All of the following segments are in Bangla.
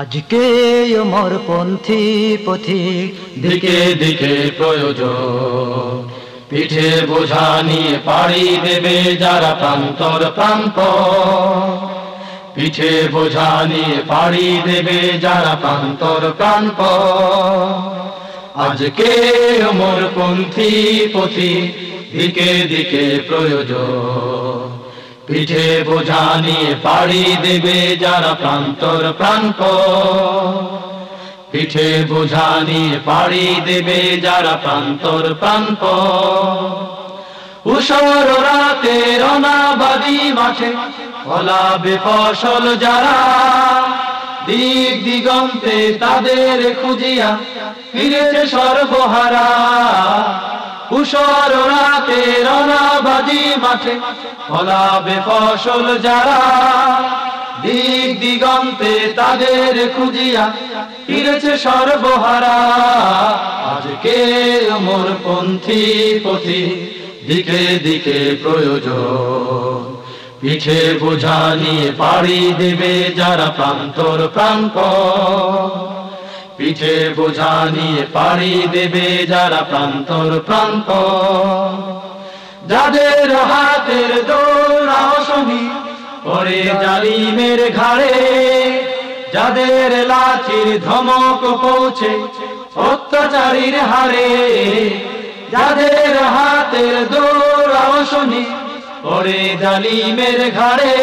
আজকে ওমরপন্থী পথিক দিকে দিকে প্রয়োজন, পিঠে বোঝা নিয়ে পাড়ি দেবে যারা প্রান্তর প্রান্ত, পিঠে বোঝা নিয়ে পাড়ি দেবে যারা প্রান্তর প্রান্ত। আজকে ওমরপন্থী পথিক দিকে দিকে প্রয়োজন, পিঠে বোঝা নিয়ে পাড়ি দেবে যারা প্রান্তর প্রান্ত, পিঠে বোঝা নিয়ে পাড়ি দেবে যারা প্রান্তর প্রান্ত। উষর রাতে অনাবাদী মাঠে ফলাবে ফসল যারা, দিক দিগন্তে তাদের খুঁজিয়া ফিরেছে সর্বহারা। উষর রাতে অনাবাদী মাঠে ফলাবে ফসল যারা, দিক দিগন্তে তাদের খুঁজিয়া ফিরেছে সর্বহারা। আজকে ওমরপন্থী পথিক দিকে দিকে প্রয়োজন, পিঠে বোঝা নিয়ে পাড়ি দেবে যারা প্রান্তর প্রান্ত, পিঠে বোঝা নিয়ে পাড়ি দেবে যারা প্রান্তর প্রান্ত। যাদের হাতের দৌড়া শুনি পরে জালিমের ঘাড়ে, যাদের লাঠির ধমক পৌঁছে অত্যাচারীর হারে, যাদের হাতের দৌড়া শুনি পরে জালিমের ঘাড়ে,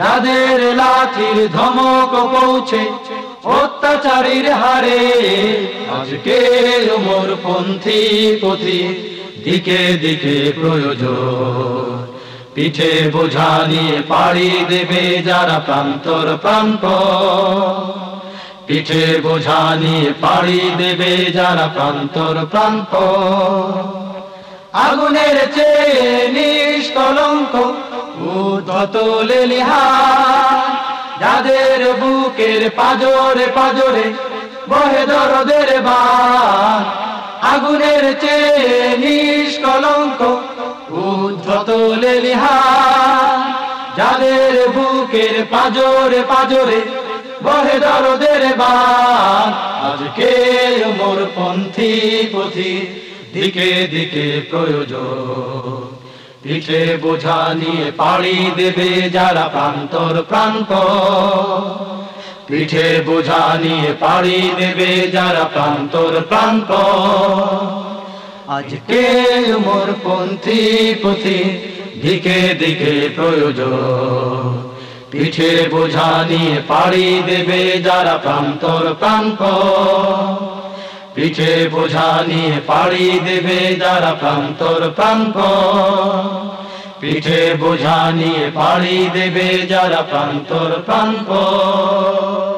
যাদের লাঠির ধমক পৌঁছে অত্যাচারীর হারে। আজকে ওমরপন্থী পথিক দিকে দিকে প্রয়োজন, পিঠে বোঝা নিয়ে পাড়ি দেবে যারা প্রান্তর প্রান্ত, পিঠে বোঝা নিয়ে পাড়ি দেবে যারা প্রান্তর প্রান্ত। আগুনের চেয়ে নিষ্কলঙ্ক উদ্ধত লেলিহান, যাদের বুকের পাজরে পাজরে বহে দরদের বান, আগুনের চেয়ে নিষ্কলঙ্ক উদ্ধত লেলিহান, যাদের বুকের পাজরে পাজরে বহে দরদের বান। আজকে ওমরপন্থী পথিক দিকে দিকে প্রয়োজন, পিঠে বোঝা নিয়ে পাড়ি দেবে যারা প্রান্তর প্রান্ত, পিঠে বোঝা নিয়ে পাড়ি দেবে যারা প্রান্তর প্রান্ত। আজকে ওমরপন্থী পথিক দিকে দিকে প্রয়োজন, পিঠে বোঝা নিয়ে পাড়ি দেবে যারা প্রান্তর প্রান্ত, পিঠে বোঝা নিয়ে পাড়ি দেবে যারা প্রান্তর প্রান্ত, পিঠে বোঝা নিয়ে পাড়ি দেবে যারা প্রান্তর প্রান্ত।